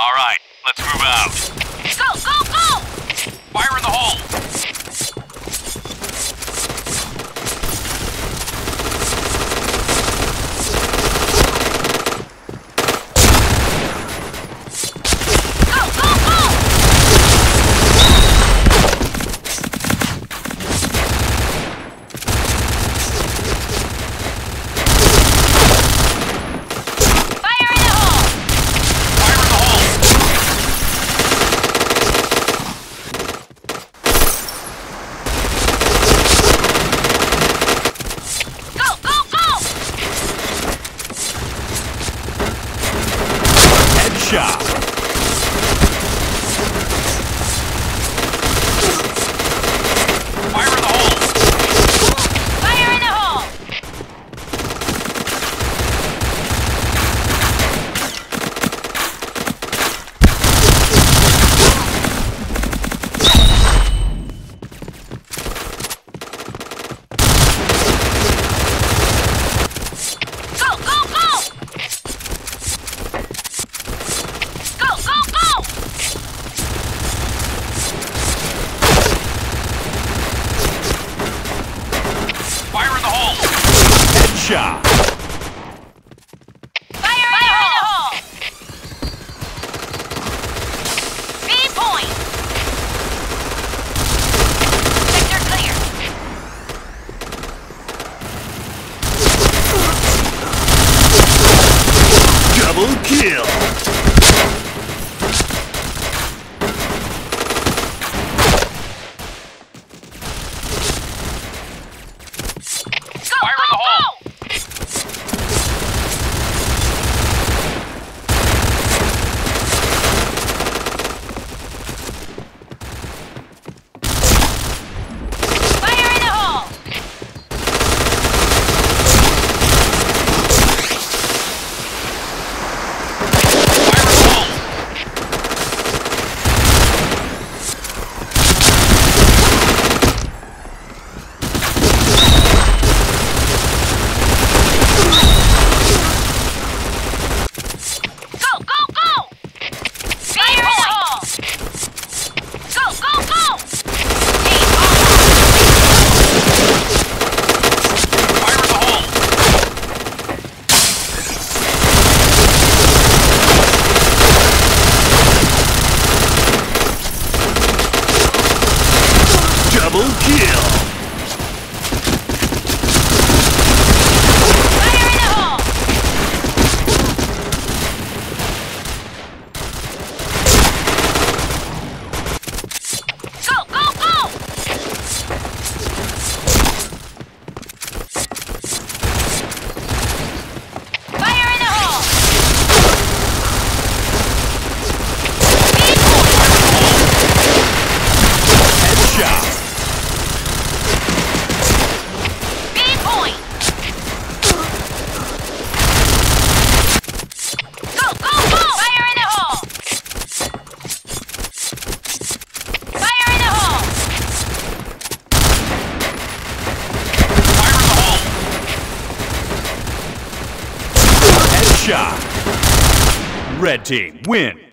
All right, let's move out. Go, go, go! Fire in the hole! Shot. Red team, win!